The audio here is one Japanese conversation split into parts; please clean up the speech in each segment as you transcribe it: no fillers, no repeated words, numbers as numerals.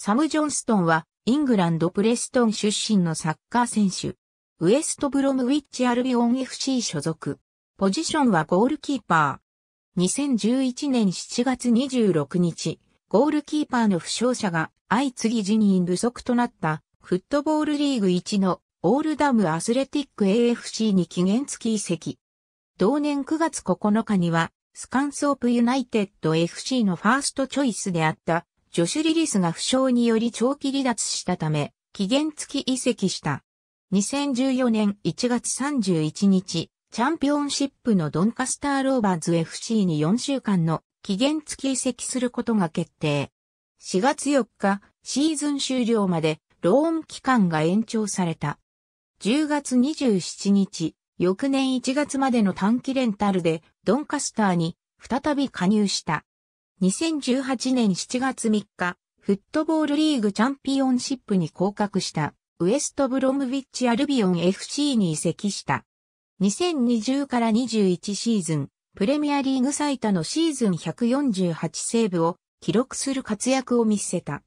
サム・ジョンストンは、イングランドプレストン出身のサッカー選手。ウエストブロムウィッチ・アルビオン FC 所属。ポジションはゴールキーパー。2011年7月26日、ゴールキーパーの負傷者が相次ぎ辞任不足となった、フットボールリーグ1のオールダムアスレティック AFC に期限付き移籍。同年9月9日には、スカンソープユナイテッド FC のファーストチョイスであった。ジョシュ・リリスが負傷により長期離脱したため、期限付き移籍した。2014年1月31日、チャンピオンシップのドンカスター・ローバーズ FC に4週間の期限付き移籍することが決定。4月4日、シーズン終了までローン期間が延長された。10月27日、翌年1月までの短期レンタルでドンカスターに再び加入した。2018年7月3日、フットボールリーグチャンピオンシップに降格した、ウエストブロムウィッチアルビオン FC に移籍した。2020から21シーズン、プレミアリーグ最多のシーズン148セーブを記録する活躍を見せた。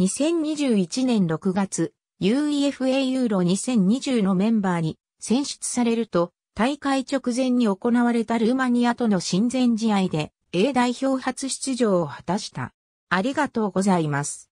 2021年6月、UEFA ユーロ2020のメンバーに選出されると、大会直前に行われたルーマニアとの親善試合で、A 代表初出場を果たした。ありがとうございます。